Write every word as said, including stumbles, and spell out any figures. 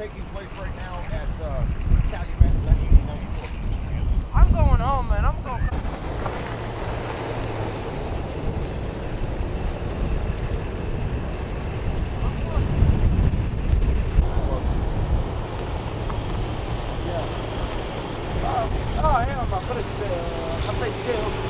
taking place right now at uh, Calumet nineteen ninety-four. I'm going home, man. I'm going Yeah. Oh, oh hell no, but it's uh, I think two.